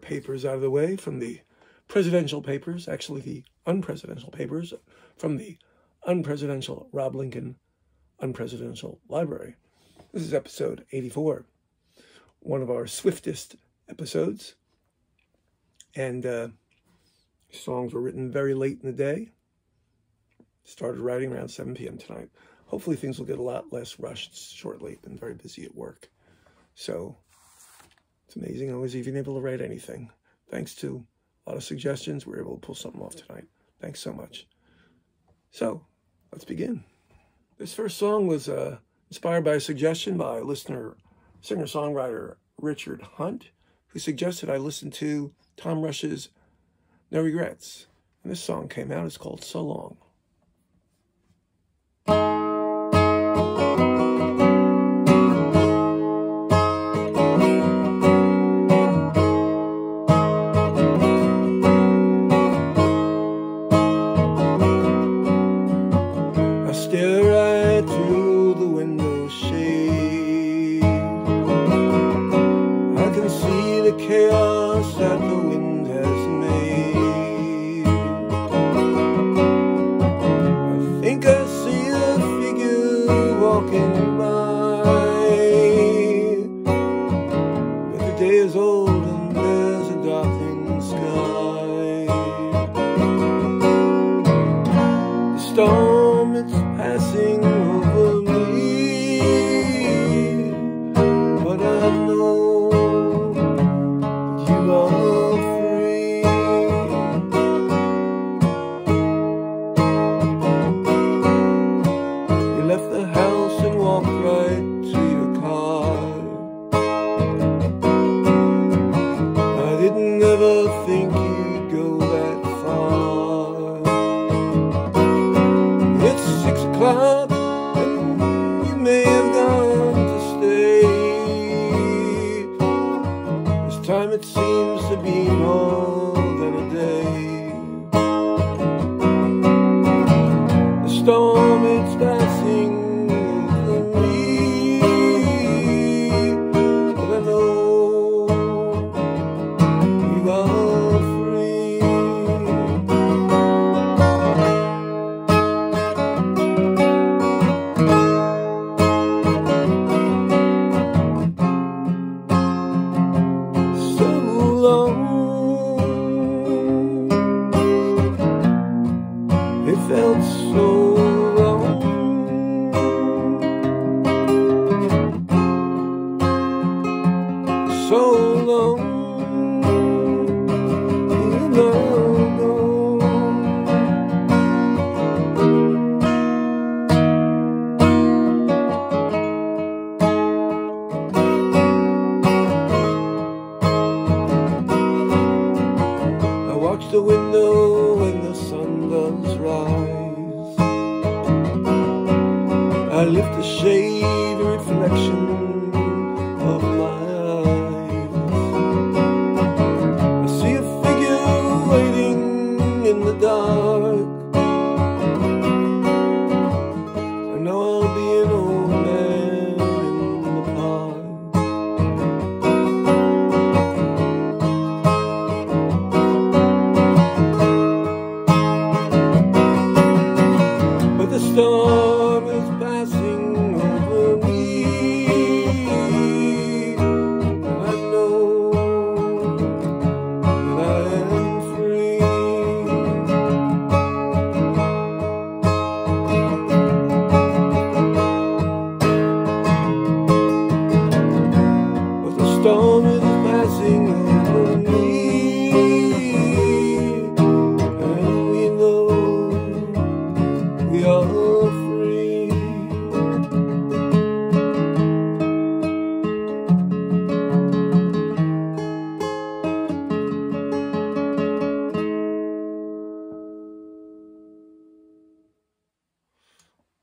papers out of the way from the presidential papers, actually the unpresidential papers, from the unpresidential Rob Lincoln Unpresidential Library. This is episode 84, one of our swiftest episodes. And songs were written very late in the day. Started writing around 7 p.m. tonight. Hopefully things will get a lot less rushed shortly. Been very busy at work. So it's amazing I was even able to write anything. Thanks to a lot of suggestions, we were able to pull something off tonight. Thanks so much. So let's begin. This first song was inspired by a suggestion by listener, singer-songwriter Richard Hunt, who suggested I listen to Tom Rush's No Regrets. And this song came out. It's called So Long.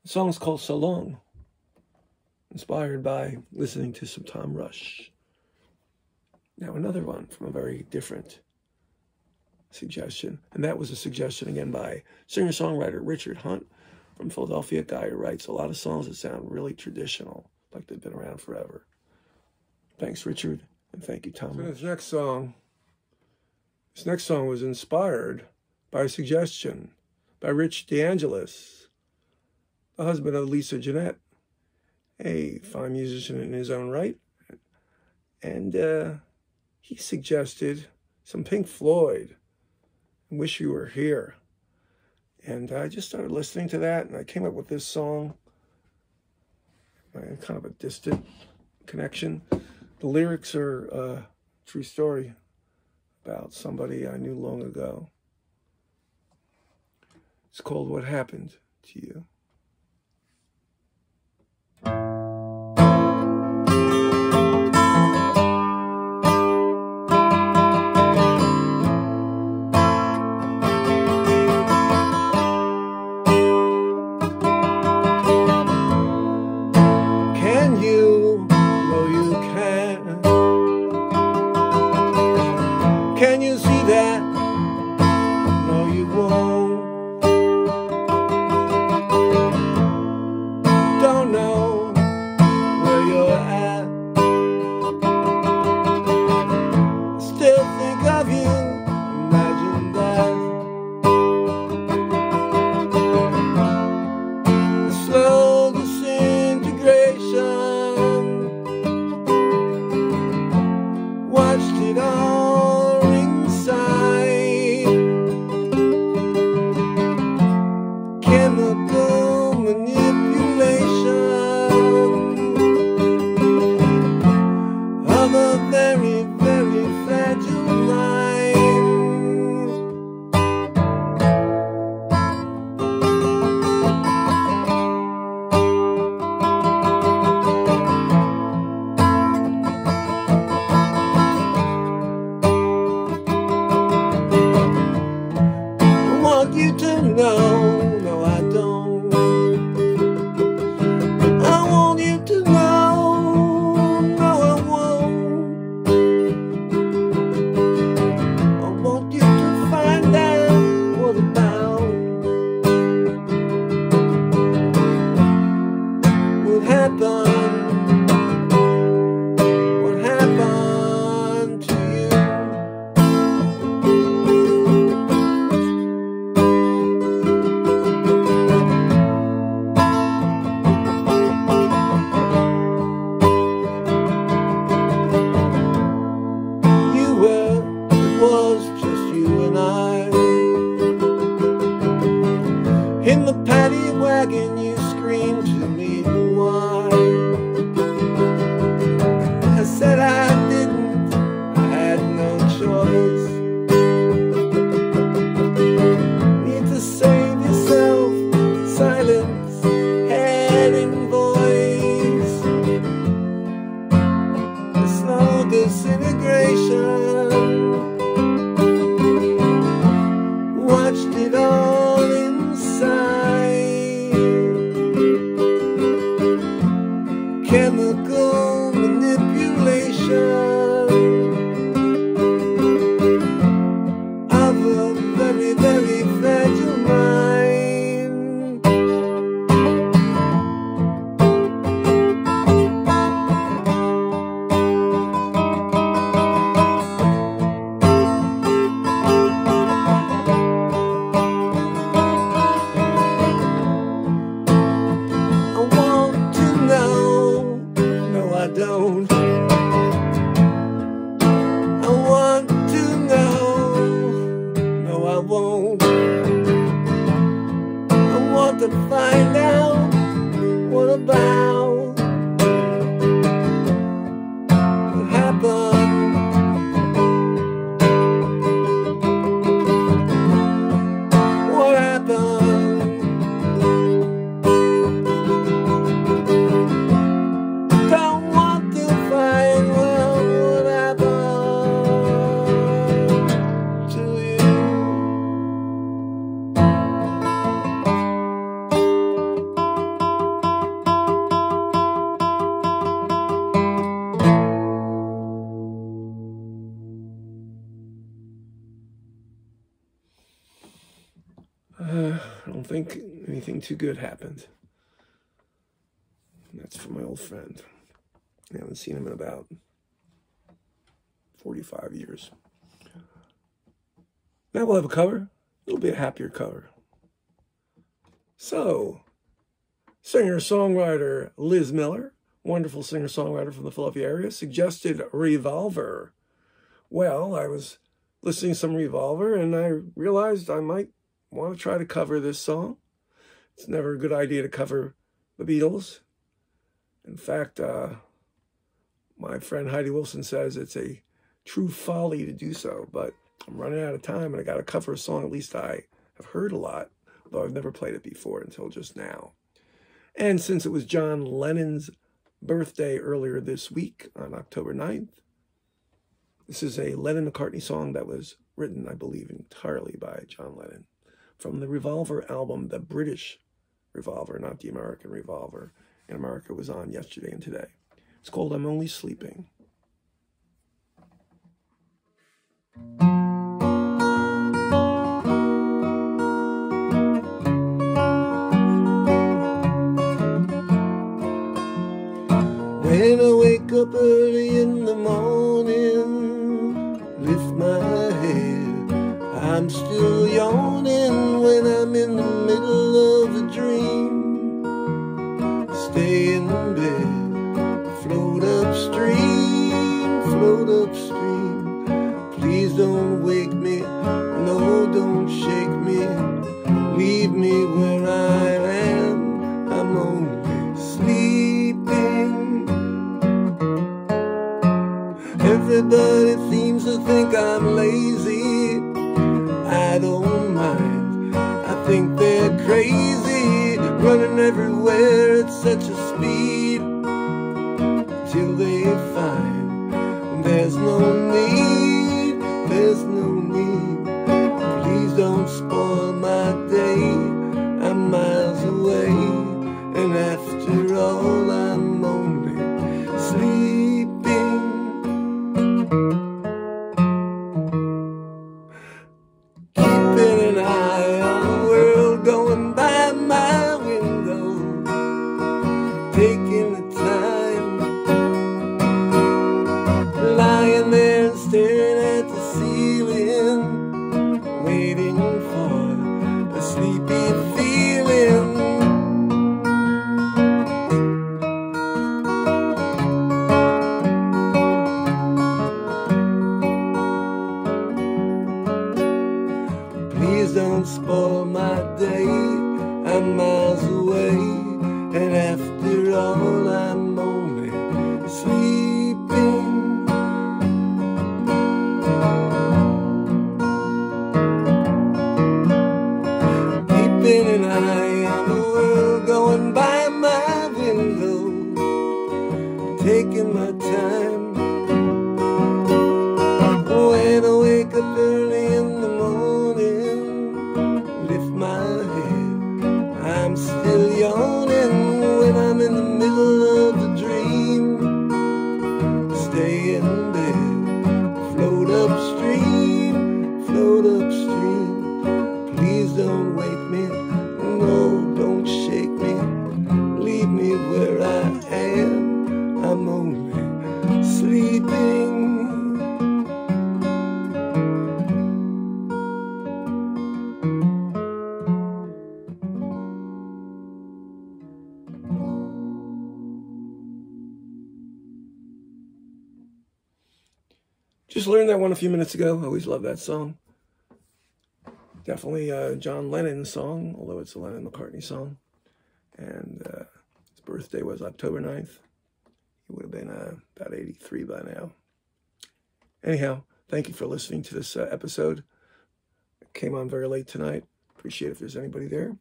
The song is called So Long, inspired by listening to some Tom Rush. Now another one from a very different suggestion, and that was a suggestion again by singer-songwriter Richard Hunt from Philadelphia, a guy who writes a lot of songs that sound really traditional, like they've been around forever. Thanks, Richard, and thank you, Tom. So this next song This next song was inspired by a suggestion by Rich DeAngelis, the husband of Lisa Jeanette, a fine musician in his own right. And he suggested some Pink Floyd, Wish You Were Here. And I just started listening to that, and I came up with this song, kind of a distant connection. The lyrics are a true story about somebody I knew long ago. It's called What Happened to You. Anything too good happened. That's from my old friend. I haven't seen him in about 45 years. Now we'll have a cover. It'll be a happier cover. So, singer-songwriter Liz Miller, wonderful singer-songwriter from the Philadelphia area, suggested Revolver. Well, I was listening to some Revolver, and I realized I might want to try to cover this song. It's never a good idea to cover the Beatles. In fact, my friend Heidi Wilson says it's a true folly to do so, but I'm running out of time, and I got to cover a song at least I have heard a lot, though I've never played it before until just now. And since it was John Lennon's birthday earlier this week on October 9th, this is a Lennon-McCartney song that was written, I believe, entirely by John Lennon from the Revolver album, the British Revolver, not the American Revolver. In America was on yesterday and today. It's called I'm Only Sleeping. When I wake up early in the morning, lift my head, I'm still yawning when I'm in the middle of a dream. Stay in bed, float upstream, float upstream. Please don't wake me, no, don't shake me, leave me where I am. I'm only sleeping. Everybody seems to think I'm lazy. I don't mind. I think they're crazy, running everywhere at such a speed, till they find there's no need, there's no need. Please don't spoil my day. I'm miles away, and after all, I'm only sleeping. Keeping an eye on the world going by my window, taking the time, lying there and staring at the ceiling, waiting for a sleepy feeling. Spoil my day, I'm miles away, and after all, I'm only sleeping. Keeping an eye on the world going by my window, taking my time. When I wake up early in the morning, my head, I'm still yawning when I'm in the middle of a dream. Stay in bed, float upstream, float upstream. Please don't wake me, no, don't shake me, leave me where I am. I'm only sleeping. Just learned that one a few minutes ago. I always love that song. Definitely a John Lennon song, although it's a Lennon-McCartney song. And his birthday was October 9th. He would have been about 83 by now. Anyhow, thank you for listening to this episode. It came on very late tonight. Appreciate if there's anybody there.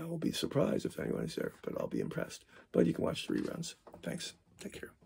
I will be surprised if anyone is there, but I'll be impressed. But you can watch the reruns. Thanks. Take care.